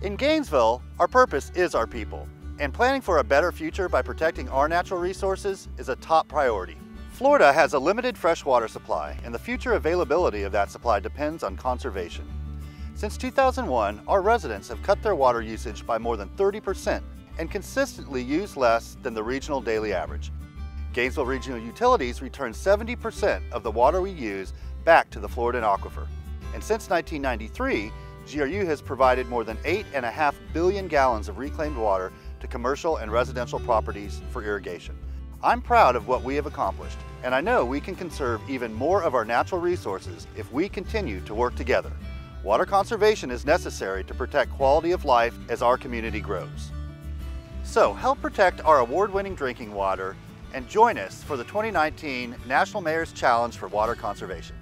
In Gainesville, our purpose is our people, and planning for a better future by protecting our natural resources is a top priority. Florida has a limited freshwater supply, and the future availability of that supply depends on conservation. Since 2001, our residents have cut their water usage by more than 30% and consistently use less than the regional daily average. Gainesville Regional Utilities returns 70% of the water we use back to the Floridan aquifer. And since 1993, GRU has provided more than 8.5 billion gallons of reclaimed water to commercial and residential properties for irrigation. I'm proud of what we have accomplished, and I know we can conserve even more of our natural resources if we continue to work together. Water conservation is necessary to protect quality of life as our community grows. So help protect our award-winning drinking water and join us for the 2019 National Mayor's Challenge for Water Conservation.